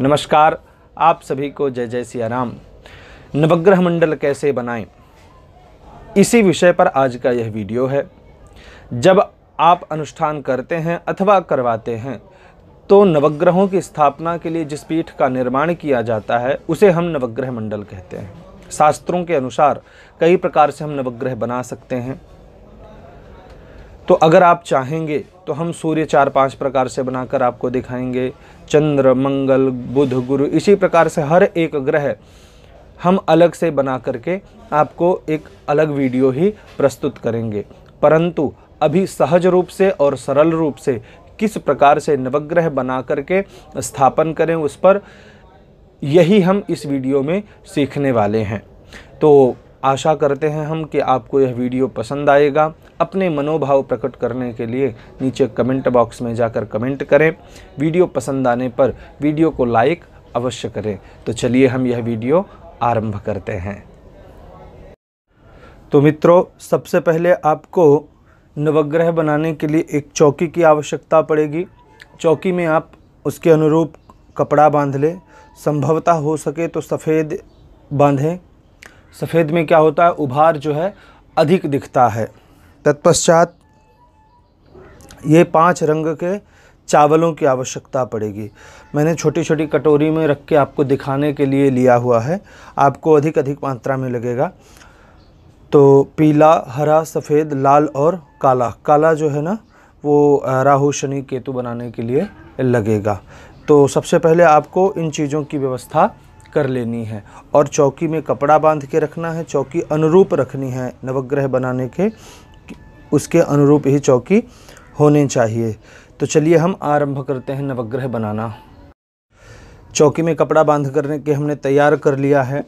नमस्कार, आप सभी को जय जय सिया राम। नवग्रह मंडल कैसे बनाएं, इसी विषय पर आज का यह वीडियो है। जब आप अनुष्ठान करते हैं अथवा करवाते हैं तो नवग्रहों की स्थापना के लिए जिस पीठ का निर्माण किया जाता है उसे हम नवग्रह मंडल कहते हैं। शास्त्रों के अनुसार कई प्रकार से हम नवग्रह बना सकते हैं। तो अगर आप चाहेंगे तो हम सूर्य 4-5 प्रकार से बनाकर आपको दिखाएंगे। चंद्र, मंगल, बुध, गुरु, इसी प्रकार से हर एक ग्रह हम अलग से बना करके आपको एक अलग वीडियो ही प्रस्तुत करेंगे। परंतु अभी सहज रूप से और सरल रूप से किस प्रकार से नवग्रह बना करके स्थापन करें, उस पर यही हम इस वीडियो में सीखने वाले हैं। तो आशा करते हैं हम कि आपको यह वीडियो पसंद आएगा। अपने मनोभाव प्रकट करने के लिए नीचे कमेंट बॉक्स में जाकर कमेंट करें। वीडियो पसंद आने पर वीडियो को लाइक अवश्य करें। तो चलिए हम यह वीडियो आरंभ करते हैं। तो मित्रों, सबसे पहले आपको नवग्रह बनाने के लिए एक चौकी की आवश्यकता पड़ेगी। चौकी में आप उसके अनुरूप कपड़ा बांध लें। संभवतः हो सके तो सफ़ेद बांधें। सफ़ेद में क्या होता है, उभार जो है अधिक दिखता है। तत्पश्चात ये 5 रंग के चावलों की आवश्यकता पड़ेगी। मैंने छोटी छोटी कटोरी में रख के आपको दिखाने के लिए लिया हुआ है, आपको अधिक मात्रा में लगेगा। तो पीला, हरा, सफ़ेद, लाल और काला। काला जो है ना वो राहु, शनि, केतु बनाने के लिए लगेगा। तो सबसे पहले आपको इन चीज़ों की व्यवस्था कर लेनी है और चौकी में कपड़ा बांध के रखना है। चौकी अनुरूप रखनी है, नवग्रह बनाने के उसके अनुरूप ही चौकी होने चाहिए। तो चलिए हम आरंभ करते हैं नवग्रह बनाना। चौकी में कपड़ा बांध करने के हमने तैयार कर लिया है।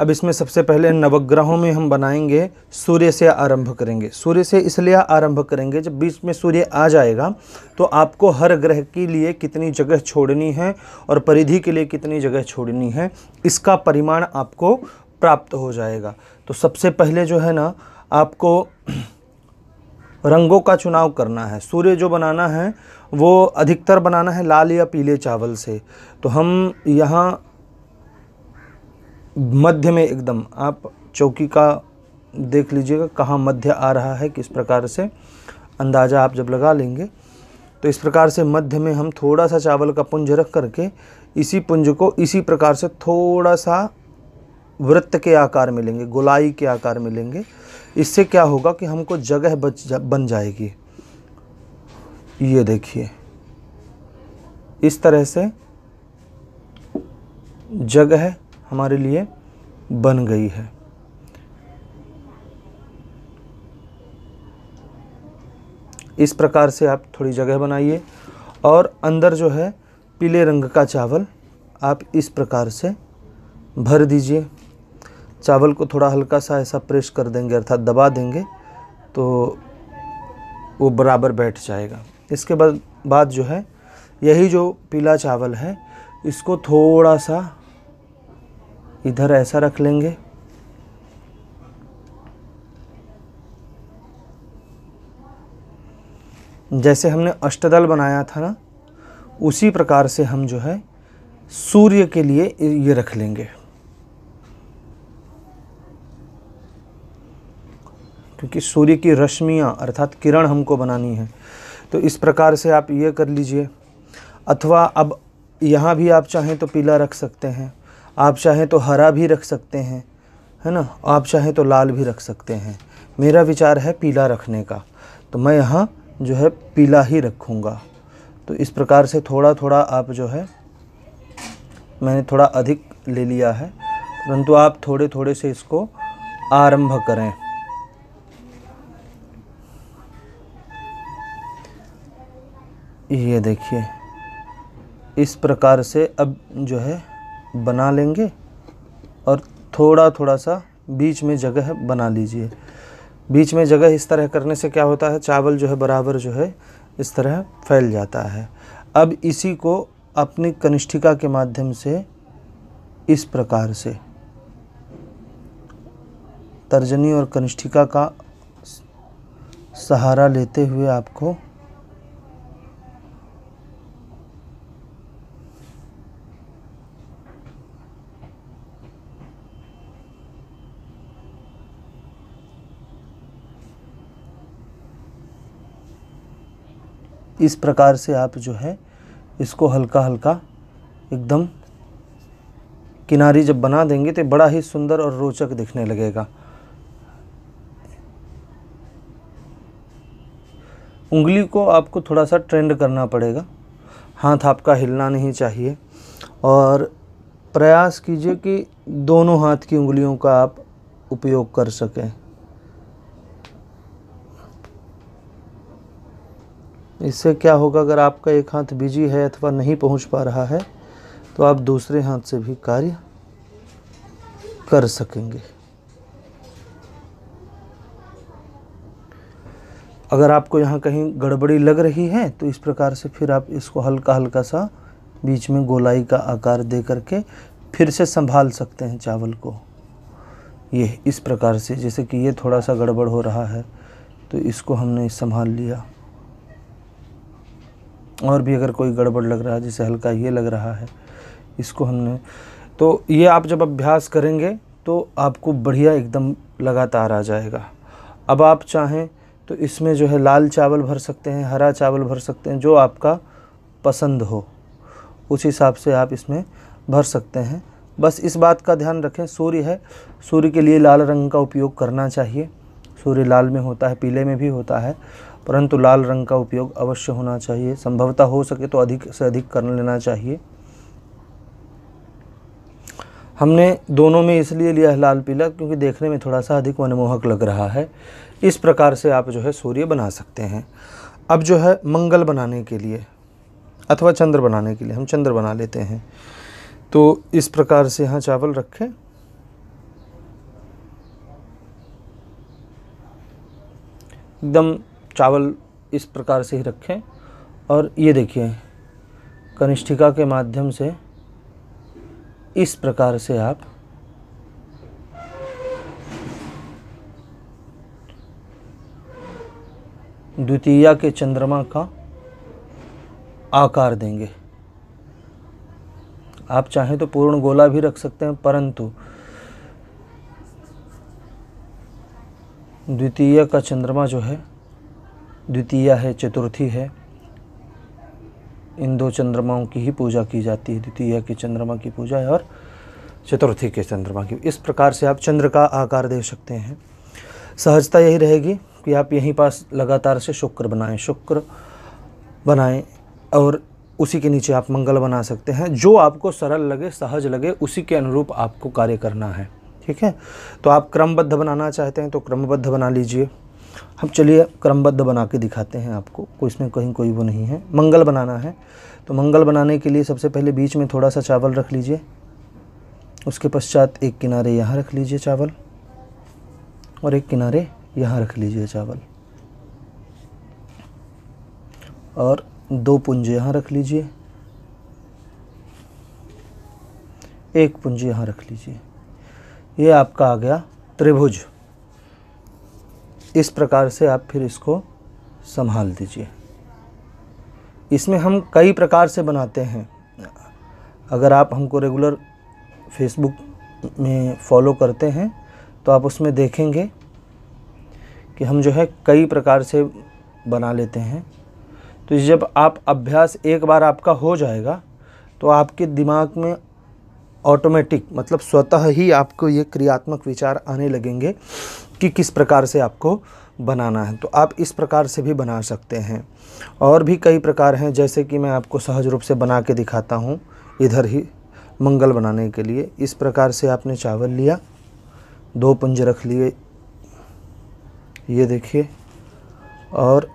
अब इसमें सबसे पहले नवग्रहों में हम बनाएंगे, सूर्य से आरंभ करेंगे। सूर्य से इसलिए आरंभ करेंगे, जब बीच में सूर्य आ जाएगा तो आपको हर ग्रह के लिए कितनी जगह छोड़नी है और परिधि के लिए कितनी जगह छोड़नी है, इसका परिमाण आपको प्राप्त हो जाएगा। तो सबसे पहले जो है ना, आपको रंगों का चुनाव करना है। सूर्य जो बनाना है वो अधिकतर बनाना है लाल या पीले चावल से। तो हम यहाँ मध्य में एकदम, आप चौकी का देख लीजिएगा कहाँ मध्य आ रहा है, किस प्रकार से अंदाज़ा आप जब लगा लेंगे तो इस प्रकार से मध्य में हम थोड़ा सा चावल का पुंज रख करके इसी पुंज को इसी प्रकार से थोड़ा सा वृत्त के आकार में लेंगे, गोलाई के आकार में लेंगे। इससे क्या होगा कि हमको जगह बन जाएगी। ये देखिए, इस तरह से जगह हमारे लिए बन गई है। इस प्रकार से आप थोड़ी जगह बनाइए और अंदर जो है पीले रंग का चावल आप इस प्रकार से भर दीजिए। चावल को थोड़ा हल्का सा ऐसा प्रेस कर देंगे, अर्थात दबा देंगे, तो वो बराबर बैठ जाएगा। इसके बाद जो है, यही जो पीला चावल है इसको थोड़ा सा इधर ऐसा रख लेंगे। जैसे हमने अष्टदल बनाया था ना, उसी प्रकार से हम जो है सूर्य के लिए ये रख लेंगे, क्योंकि सूर्य की रश्मियाँ अर्थात किरण हमको बनानी है। तो इस प्रकार से आप ये कर लीजिए। अथवा अब यहाँ भी आप चाहें तो पीला रख सकते हैं, आप चाहें तो हरा भी रख सकते हैं, है ना, आप चाहें तो लाल भी रख सकते हैं। मेरा विचार है पीला रखने का, तो मैं यहाँ जो है पीला ही रखूँगा। तो इस प्रकार से थोड़ा थोड़ा आप जो है, मैंने थोड़ा अधिक ले लिया है, परंतु आप थोड़े थोड़े से इसको आरंभ करें। ये देखिए, इस प्रकार से अब जो है बना लेंगे और थोड़ा थोड़ा सा बीच में जगह बना लीजिए। बीच में जगह इस तरह करने से क्या होता है, चावल जो है बराबर जो है इस तरह फैल जाता है। अब इसी को अपनी कनिष्ठिका के माध्यम से इस प्रकार से, तर्जनी और कनिष्ठिका का सहारा लेते हुए आपको इस प्रकार से आप जो है इसको हल्का हल्का एकदम किनारी जब बना देंगे तो बड़ा ही सुंदर और रोचक दिखने लगेगा। उंगली को आपको थोड़ा सा ट्रेंड करना पड़ेगा, हाथ आपका हिलना नहीं चाहिए और प्रयास कीजिए कि दोनों हाथ की उंगलियों का आप उपयोग कर सकें। इससे क्या होगा, अगर आपका एक हाथ बिजी है अथवा नहीं पहुंच पा रहा है तो आप दूसरे हाथ से भी कार्य कर सकेंगे। अगर आपको यहाँ कहीं गड़बड़ी लग रही है तो इस प्रकार से फिर आप इसको हल्का हल्का सा बीच में गोलाई का आकार दे करके फिर से संभाल सकते हैं चावल को। ये इस प्रकार से, जैसे कि ये थोड़ा सा गड़बड़ हो रहा है तो इसको हमने संभाल लिया, और भी अगर कोई गड़बड़ लग रहा है जैसे हल्का ये लग रहा है इसको हमने, तो ये आप जब अभ्यास करेंगे तो आपको बढ़िया एकदम लगातार आ जाएगा। अब आप चाहें तो इसमें जो है लाल चावल भर सकते हैं, हरा चावल भर सकते हैं, जो आपका पसंद हो उस हिसाब से आप इसमें भर सकते हैं। बस इस बात का ध्यान रखें, सूर्य है, सूर्य के लिए लाल रंग का उपयोग करना चाहिए। सूर्य लाल में होता है, पीले में भी होता है, परंतु लाल रंग का उपयोग अवश्य होना चाहिए। संभवतः हो सके तो अधिक से अधिक कर लेना चाहिए। हमने दोनों में इसलिए लिया है लाल पीला क्योंकि देखने में थोड़ा सा अधिक मनमोहक लग रहा है। इस प्रकार से आप जो है सूर्य बना सकते हैं। अब जो है मंगल बनाने के लिए अथवा चंद्र बनाने के लिए हम चंद्र बना लेते हैं। तो इस प्रकार से यहाँ चावल रखें, एकदम चावल इस प्रकार से ही रखें, और ये देखिए कनिष्ठिका के माध्यम से इस प्रकार से आप द्वितीया के चंद्रमा का आकार देंगे। आप चाहें तो पूर्ण गोला भी रख सकते हैं, परंतु द्वितीया का चंद्रमा जो है, द्वितीया है, चतुर्थी है, इन दो चंद्रमाओं की ही पूजा की जाती है। द्वितीया के चंद्रमा की पूजा है और चतुर्थी के चंद्रमा की। इस प्रकार से आप चंद्र का आकार दे सकते हैं। सहजता यही रहेगी कि आप यहीं पास लगातार से शुक्र बनाएं और उसी के नीचे आप मंगल बना सकते हैं। जो आपको सरल लगे, सहज लगे, उसी के अनुरूप आपको कार्य करना है, ठीक है। तो आप क्रमबद्ध बनाना चाहते हैं तो क्रमबद्ध बना लीजिए। हम चलिए क्रमबद्ध बना के दिखाते हैं आपको, कोई इसमें कहीं कोई वो नहीं है। मंगल बनाना है तो मंगल बनाने के लिए सबसे पहले बीच में थोड़ा सा चावल रख लीजिए, उसके पश्चात एक किनारे यहाँ रख लीजिए चावल और एक किनारे यहाँ रख लीजिए चावल, और दो पुंज यहाँ रख लीजिए, एक पुंज यहाँ रख लीजिए। ये आपका आ गया त्रिभुज। इस प्रकार से आप फिर इसको संभाल दीजिए। इसमें हम कई प्रकार से बनाते हैं। अगर आप हमको रेगुलर फेसबुक में फॉलो करते हैं तो आप उसमें देखेंगे कि हम जो है कई प्रकार से बना लेते हैं। तो जब आप अभ्यास एक बार आपका हो जाएगा तो आपके दिमाग में ऑटोमेटिक, मतलब स्वतः ही आपको ये क्रियात्मक विचार आने लगेंगे कि किस प्रकार से आपको बनाना है। तो आप इस प्रकार से भी बना सकते हैं। और भी कई प्रकार हैं, जैसे कि मैं आपको सहज रूप से बना के दिखाता हूँ। इधर ही मंगल बनाने के लिए इस प्रकार से आपने चावल लिया, दो पुंज रख लिए, ये देखिए, और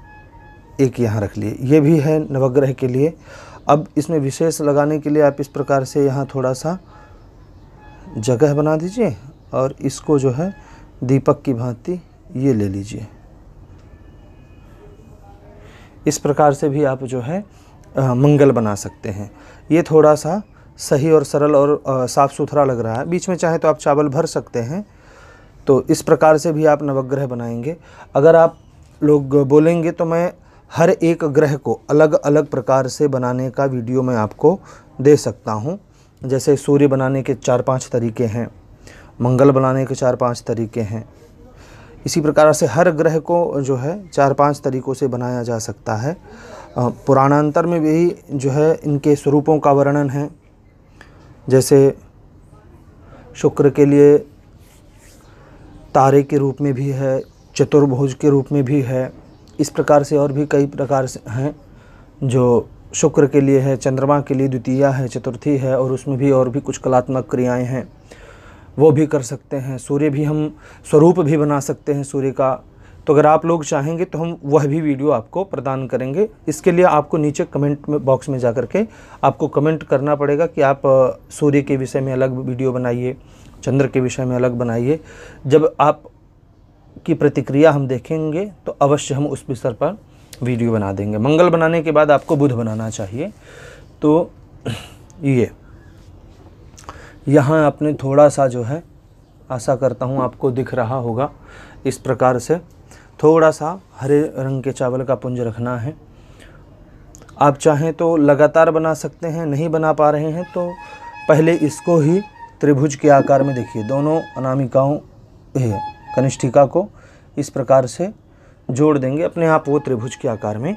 एक यहाँ रख लिए। ये भी है नवग्रह के लिए। अब इसमें विशेष लगाने के लिए आप इस प्रकार से यहाँ थोड़ा सा जगह बना दीजिए और इसको जो है दीपक की भांति ये ले लीजिए। इस प्रकार से भी आप जो है मंगल बना सकते हैं। ये थोड़ा सा सही और सरल और साफ़ सुथरा लग रहा है। बीच में चाहे तो आप चावल भर सकते हैं। तो इस प्रकार से भी आप नवग्रह बनाएंगे। अगर आप लोग बोलेंगे तो मैं हर एक ग्रह को अलग अलग प्रकार से बनाने का वीडियो मैं आपको दे सकता हूं। जैसे सूर्य बनाने के 4-5 तरीके हैं, मंगल बनाने के 4-5 तरीके हैं, इसी प्रकार से हर ग्रह को जो है 4-5 तरीक़ों से बनाया जा सकता है। पुराणांतर में भी जो है इनके स्वरूपों का वर्णन है। जैसे शुक्र के लिए तारे के रूप में भी है, चतुर्भुज के रूप में भी है, इस प्रकार से और भी कई प्रकार से हैं। जो शुक्र के लिए है, चंद्रमा के लिए द्वितीया है, चतुर्थी है, और उसमें भी और भी कुछ कलात्मक क्रियाएं हैं, वो भी कर सकते हैं। सूर्य भी हम स्वरूप भी बना सकते हैं सूर्य का। तो अगर आप लोग चाहेंगे तो हम वह भी वीडियो आपको प्रदान करेंगे। इसके लिए आपको नीचे कमेंट में बॉक्स में जा कर के आपको कमेंट करना पड़ेगा कि आप सूर्य के विषय में अलग वीडियो बनाइए, चंद्र के विषय में अलग बनाइए। जब आप की प्रतिक्रिया हम देखेंगे तो अवश्य हम उस विषय पर वीडियो बना देंगे। मंगल बनाने के बाद आपको बुध बनाना चाहिए। तो ये यहाँ आपने थोड़ा सा जो है, आशा करता हूँ आपको दिख रहा होगा, इस प्रकार से थोड़ा सा हरे रंग के चावल का पुंज रखना है। आप चाहें तो लगातार बना सकते हैं, नहीं बना पा रहे हैं तो पहले इसको ही त्रिभुज के आकार में देखिए, दोनों अनामिकाओं कनिष्ठिका को इस प्रकार से जोड़ देंगे, अपने आप वो त्रिभुज के आकार में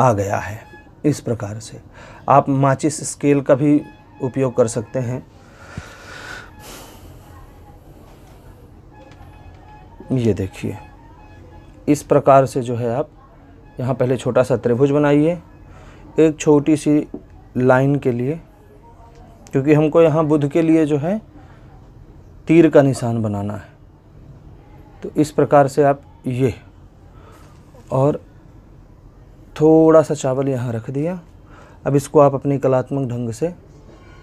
आ गया है। इस प्रकार से आप माचिस स्केल का भी उपयोग कर सकते हैं। ये देखिए, इस प्रकार से जो है आप यहाँ पहले छोटा सा त्रिभुज बनाइए एक छोटी सी लाइन के लिए, क्योंकि हमको यहाँ बुध के लिए जो है तीर का निशान बनाना है। तो इस प्रकार से आप ये, और थोड़ा सा चावल यहाँ रख दिया। अब इसको आप अपनी कलात्मक ढंग से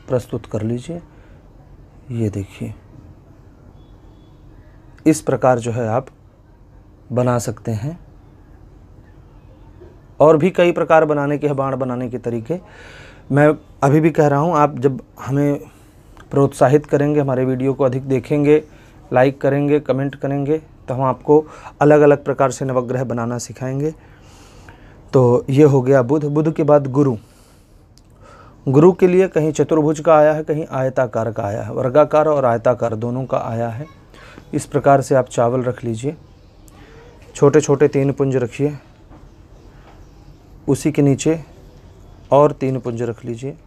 प्रस्तुत कर लीजिए। ये देखिए, इस प्रकार जो है आप बना सकते हैं। और भी कई प्रकार बनाने के हैं, बाण बनाने के तरीके। मैं अभी भी कह रहा हूँ, आप जब हमें प्रोत्साहित करेंगे, हमारे वीडियो को अधिक देखेंगे, लाइक करेंगे, कमेंट करेंगे, तो हम आपको अलग अलग प्रकार से नवग्रह बनाना सिखाएंगे। तो ये हो गया बुध। बुध के बाद गुरु। गुरु के लिए कहीं चतुर्भुज का आया है, कहीं आयताकार का आया है, वर्गाकार और आयताकार दोनों का आया है। इस प्रकार से आप चावल रख लीजिए, छोटे छोटे तीन पुंज रखिए, उसी के नीचे और तीन पुंज रख लीजिए।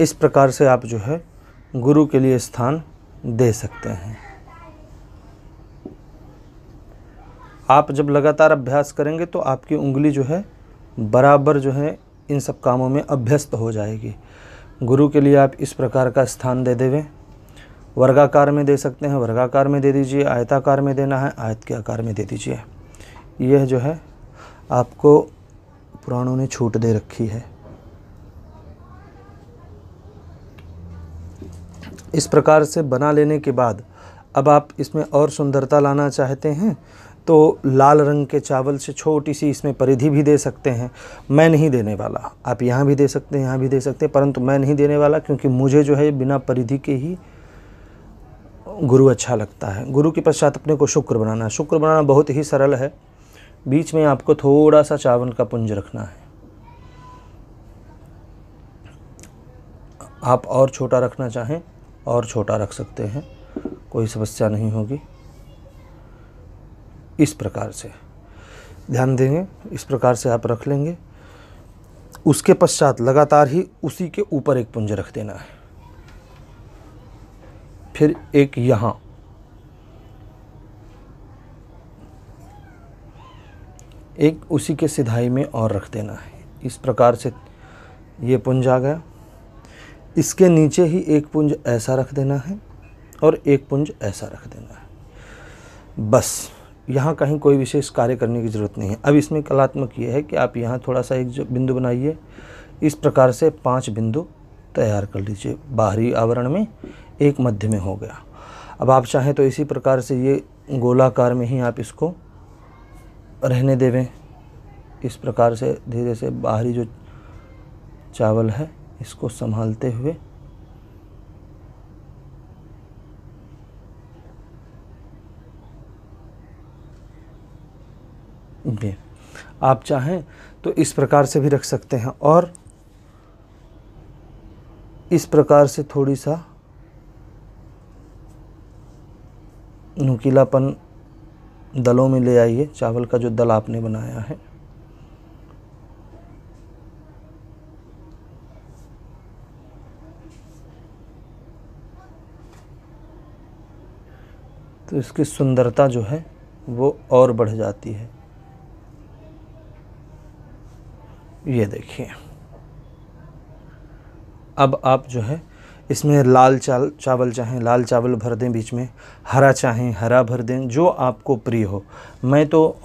इस प्रकार से आप जो है गुरु के लिए स्थान दे सकते हैं। आप जब लगातार अभ्यास करेंगे तो आपकी उंगली जो है बराबर जो है इन सब कामों में अभ्यस्त हो जाएगी। गुरु के लिए आप इस प्रकार का स्थान दे देवें। वर्गाकार में दे सकते हैं, वर्गाकार में दे दीजिए। आयताकार में देना है, आयत के आकार में दे दीजिए। यह जो है आपको पुराणों ने छूट दे रखी है। इस प्रकार से बना लेने के बाद अब आप इसमें और सुंदरता लाना चाहते हैं तो लाल रंग के चावल से छोटी सी इसमें परिधि भी दे सकते हैं। मैं नहीं देने वाला, आप यहाँ भी दे सकते हैं, यहाँ भी दे सकते हैं, परंतु मैं नहीं देने वाला, क्योंकि मुझे जो है बिना परिधि के ही गुरु अच्छा लगता है। गुरु के पश्चात अपने को शुक्र बनाना है। शुक्र बनाना बहुत ही सरल है। बीच में आपको थोड़ा सा चावल का पुंज रखना है, आप और छोटा रखना चाहें और छोटा रख सकते हैं, कोई समस्या नहीं होगी। इस प्रकार से ध्यान देंगे, इस प्रकार से आप रख लेंगे। उसके पश्चात लगातार ही उसी के ऊपर एक पुंज रख देना है, फिर एक यहाँ। एक उसी के सिधाई में और रख देना है। इस प्रकार से ये पुंज आ गया। इसके नीचे ही एक पुंज ऐसा रख देना है और एक पुंज ऐसा रख देना है। बस यहाँ कहीं कोई विशेष कार्य करने की ज़रूरत नहीं है। अब इसमें कलात्मक ये है कि आप यहाँ थोड़ा सा एक बिंदु बनाइए। इस प्रकार से 5 बिंदु तैयार कर लीजिए, बाहरी आवरण में एक मध्य में हो गया। अब आप चाहें तो इसी प्रकार से ये गोलाकार में ही आप इसको रहने देवें। इस प्रकार से धीरे से बाहरी जो चावल है इसको संभालते हुए आप चाहें तो इस प्रकार से भी रख सकते हैं और इस प्रकार से थोड़ी सा नुकीलापन दलों में ले आइए। चावल का जो दल आपने बनाया है तो इसकी सुंदरता जो है वो और बढ़ जाती है। ये देखिए अब आप जो है इसमें लाल चावल चाहें लाल चावल भर दें, बीच में हरा चाहें हरा भर दें, जो आपको प्रिय हो। मैं तो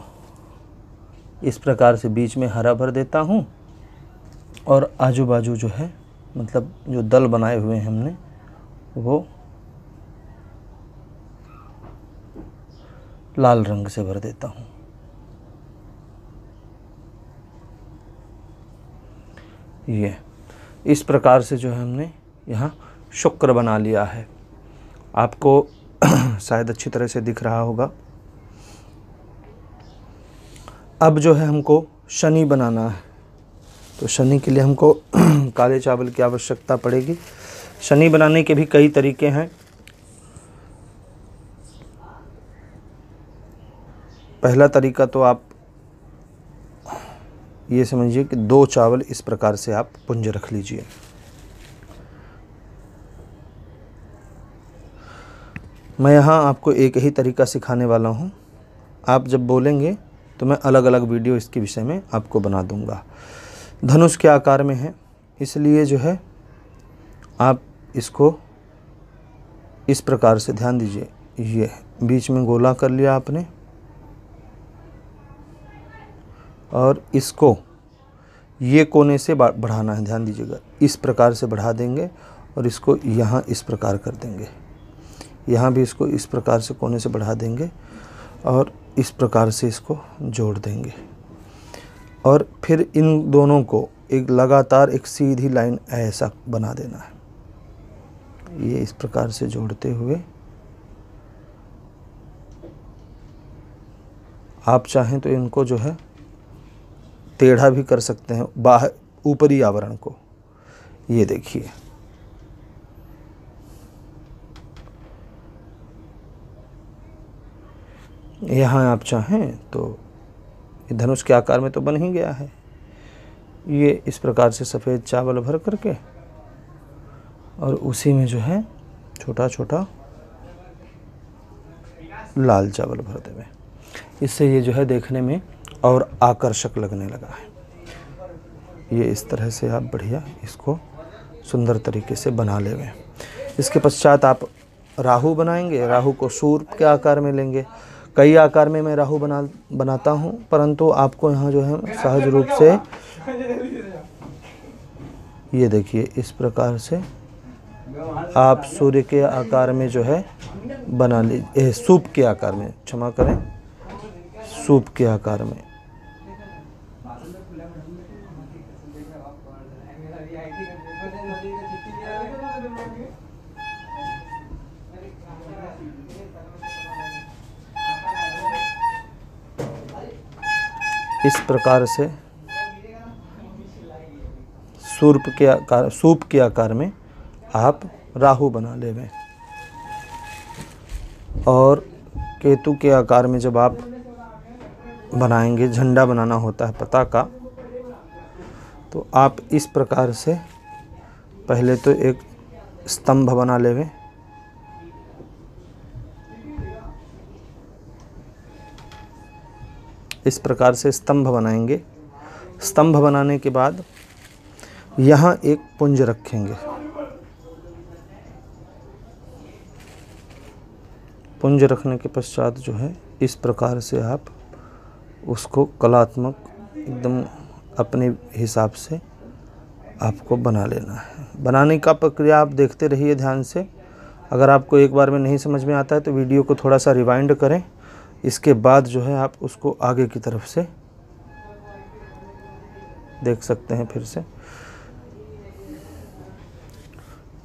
इस प्रकार से बीच में हरा भर देता हूँ और आजू बाजू जो है मतलब जो दल बनाए हुए हैं हमने वो लाल रंग से भर देता हूँ। ये इस प्रकार से जो है हमने यहाँ शुक्र बना लिया है। आपको शायद अच्छी तरह से दिख रहा होगा। अब जो है हमको शनि बनाना है तो शनि के लिए हमको काले चावल की आवश्यकता पड़ेगी। शनि बनाने के भी कई तरीके हैं। पहला तरीका तो आप ये समझिए कि दो चावल इस प्रकार से आप पुंज रख लीजिए। मैं यहाँ आपको एक ही तरीका सिखाने वाला हूँ। आप जब बोलेंगे तो मैं अलग अलग वीडियो इसके विषय में आपको बना दूँगा। धनुष के आकार में है इसलिए जो है आप इसको इस प्रकार से ध्यान दीजिए। ये बीच में गोला कर लिया आपने और इसको ये कोने से बढ़ाना है। ध्यान दीजिएगा इस प्रकार से बढ़ा देंगे और इसको यहाँ इस प्रकार कर देंगे। यहाँ भी इसको इस प्रकार से कोने से बढ़ा देंगे और इस प्रकार से इसको जोड़ देंगे और फिर इन दोनों को एक लगातार एक सीधी लाइन ऐसा बना देना है। ये इस प्रकार से जोड़ते हुए आप चाहें तो इनको जो है टेढ़ा भी कर सकते हैं बाहर ऊपरी आवरण को। ये देखिए यहाँ आप चाहें तो धनुष के आकार में तो बन ही गया है। ये इस प्रकार से सफ़ेद चावल भर करके और उसी में जो है छोटा छोटा लाल चावल भर देंगे। इससे ये जो है देखने में और आकर्षक लगने लगा है। ये इस तरह से आप बढ़िया इसको सुंदर तरीके से बना लेंगे। इसके पश्चात आप राहु बनाएंगे। राहु को सूर्य के आकार में लेंगे। कई आकार में मैं राहु बनाता हूँ परंतु आपको यहाँ जो है सहज रूप से ये देखिए इस प्रकार से आप सूर्य के आकार में जो है बना लीजिए। सूप के आकार में, क्षमा करें, सूप के आकार में इस प्रकार से सूप के आकार में आप राहु बना लेंगे। और केतु के आकार में जब आप बनाएंगे, झंडा बनाना होता है पताका, तो आप इस प्रकार से पहले तो एक स्तंभ बना लेंगे। इस प्रकार से स्तंभ बनाएंगे। स्तंभ बनाने के बाद यहाँ एक पुंज रखेंगे। पुंज रखने के पश्चात जो है इस प्रकार से आप उसको कलात्मक एकदम अपने हिसाब से आपको बना लेना है। बनाने का प्रक्रिया आप देखते रहिए ध्यान से। अगर आपको एक बार में नहीं समझ में आता है तो वीडियो को थोड़ा सा रिवाइंड करें। इसके बाद जो है आप उसको आगे की तरफ से देख सकते हैं फिर से।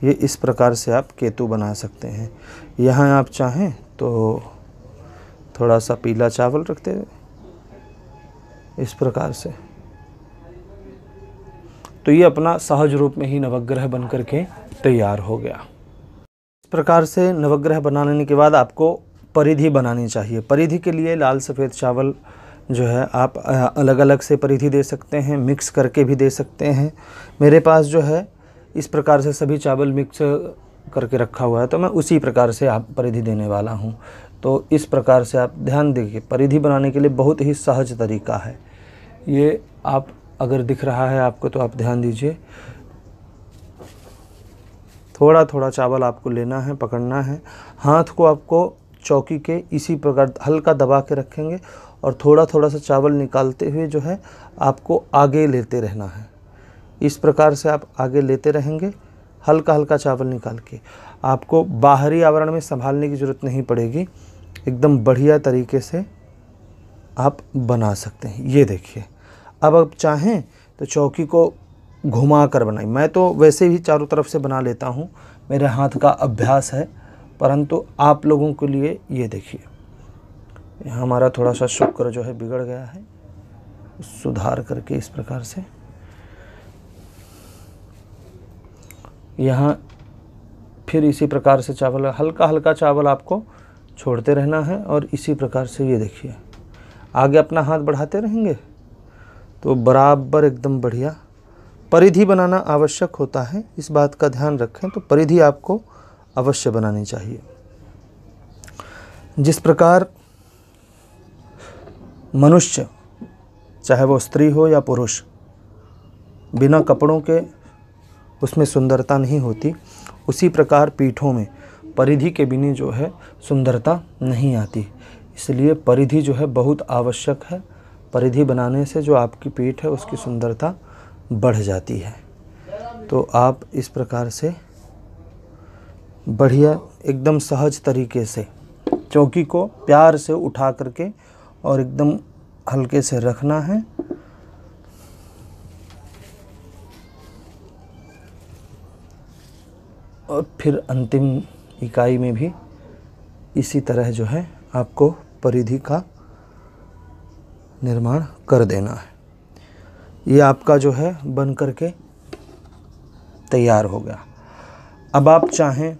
ये इस प्रकार से आप केतु बना सकते हैं। यहाँ आप चाहें तो थोड़ा सा पीला चावल रखते इस प्रकार से। तो ये अपना सहज रूप में ही नवग्रह बन करके तैयार हो गया। इस प्रकार से नवग्रह बनाने के बाद आपको परिधि बनानी चाहिए। परिधि के लिए लाल सफ़ेद चावल जो है आप अलग अलग से परिधि दे सकते हैं, मिक्स करके भी दे सकते हैं। मेरे पास जो है इस प्रकार से सभी चावल मिक्स करके रखा हुआ है, तो मैं उसी प्रकार से आप परिधि देने वाला हूं। तो इस प्रकार से आप ध्यान दीजिए, परिधि बनाने के लिए बहुत ही सहज तरीका है ये। आप अगर दिख रहा है आपको तो आप ध्यान दीजिए, थोड़ा थोड़ा चावल आपको लेना है, पकड़ना है। हाथ को आपको चौकी के इसी प्रकार हल्का दबा के रखेंगे और थोड़ा थोड़ा सा चावल निकालते हुए जो है आपको आगे लेते रहना है। इस प्रकार से आप आगे लेते रहेंगे, हल्का हल्का चावल निकाल के। आपको बाहरी आवरण में संभालने की ज़रूरत नहीं पड़ेगी, एकदम बढ़िया तरीके से आप बना सकते हैं। ये देखिए, अब आप चाहें तो चौकी को घुमा कर बनाएं। मैं तो वैसे भी चारों तरफ से बना लेता हूँ, मेरे हाथ का अभ्यास है, परंतु आप लोगों के लिए ये देखिए, हमारा थोड़ा सा शुक्र जो है बिगड़ गया है, सुधार करके इस प्रकार से यहाँ फिर इसी प्रकार से चावल, हल्का हल्का चावल आपको छोड़ते रहना है। और इसी प्रकार से ये देखिए आगे अपना हाथ बढ़ाते रहेंगे तो बराबर एकदम बढ़िया। परिधि बनाना आवश्यक होता है, इस बात का ध्यान रखें, तो परिधि आपको अवश्य बनानी चाहिए। जिस प्रकार मनुष्य चाहे वो स्त्री हो या पुरुष बिना कपड़ों के उसमें सुंदरता नहीं होती, उसी प्रकार पीठों में परिधि के बिना जो है सुंदरता नहीं आती। इसलिए परिधि जो है बहुत आवश्यक है। परिधि बनाने से जो आपकी पीठ है उसकी सुंदरता बढ़ जाती है। तो आप इस प्रकार से बढ़िया एकदम सहज तरीके से चौकी को प्यार से उठा करके और एकदम हल्के से रखना है। और फिर अंतिम इकाई में भी इसी तरह जो है आपको परिधि का निर्माण कर देना है। ये आपका जो है बन करके तैयार हो गया। अब आप चाहें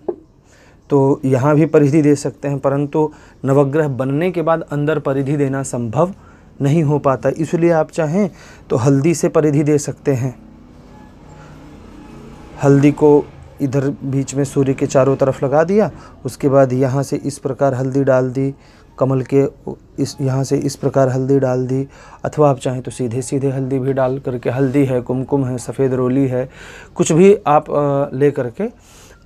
तो यहाँ भी परिधि दे सकते हैं, परंतु नवग्रह बनने के बाद अंदर परिधि देना संभव नहीं हो पाता, इसलिए आप चाहें तो हल्दी से परिधि दे सकते हैं। हल्दी को इधर बीच में सूर्य के चारों तरफ लगा दिया, उसके बाद यहाँ से इस प्रकार हल्दी डाल दी, कमल के इस यहाँ से इस प्रकार हल्दी डाल दी, अथवा आप चाहें तो सीधे सीधे हल्दी भी डाल करके, हल्दी है, कुमकुम है, सफ़ेद रोली है, कुछ भी आप ले करके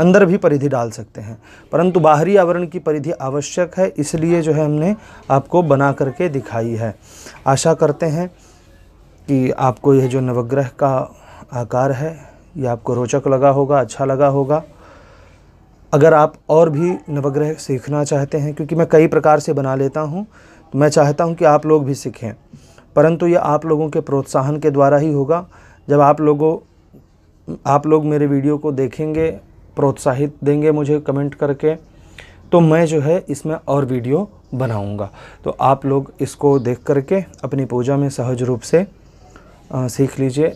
अंदर भी परिधि डाल सकते हैं। परंतु बाहरी आवरण की परिधि आवश्यक है, इसलिए जो है हमने आपको बना करके दिखाई है। आशा करते हैं कि आपको यह जो नवग्रह का आकार है ये आपको रोचक लगा होगा, अच्छा लगा होगा। अगर आप और भी नवग्रह सीखना चाहते हैं, क्योंकि मैं कई प्रकार से बना लेता हूं, तो मैं चाहता हूं कि आप लोग भी सीखें, परंतु ये आप लोगों के प्रोत्साहन के द्वारा ही होगा। जब आप लोग मेरे वीडियो को देखेंगे, प्रोत्साहित देंगे मुझे कमेंट करके, तो मैं जो है इसमें और वीडियो बनाऊँगा। तो आप लोग इसको देख करके अपनी पूजा में सहज रूप से सीख लीजिए।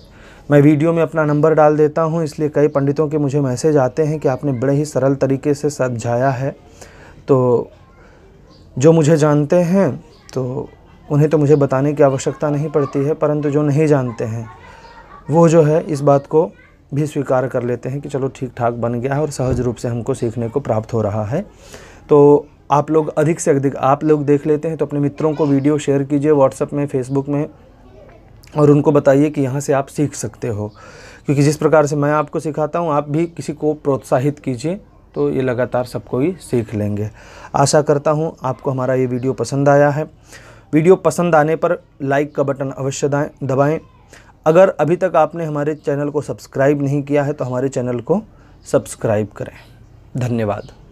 मैं वीडियो में अपना नंबर डाल देता हूं, इसलिए कई पंडितों के मुझे मैसेज आते हैं कि आपने बड़े ही सरल तरीके से समझाया है। तो जो मुझे जानते हैं तो उन्हें तो मुझे बताने की आवश्यकता नहीं पड़ती है, परंतु जो नहीं जानते हैं वो जो है इस बात को भी स्वीकार कर लेते हैं कि चलो ठीक ठाक बन गया है और सहज रूप से हमको सीखने को प्राप्त हो रहा है। तो आप लोग अधिक से अधिक आप लोग देख लेते हैं तो अपने मित्रों को वीडियो शेयर कीजिए व्हाट्सएप में, फेसबुक में, और उनको बताइए कि यहाँ से आप सीख सकते हो। क्योंकि जिस प्रकार से मैं आपको सिखाता हूँ आप भी किसी को प्रोत्साहित कीजिए, तो ये लगातार सबको ही सीख लेंगे। आशा करता हूँ आपको हमारा ये वीडियो पसंद आया है। वीडियो पसंद आने पर लाइक का बटन अवश्य दबाएं। अगर अभी तक आपने हमारे चैनल को सब्सक्राइब नहीं किया है तो हमारे चैनल को सब्सक्राइब करें। धन्यवाद।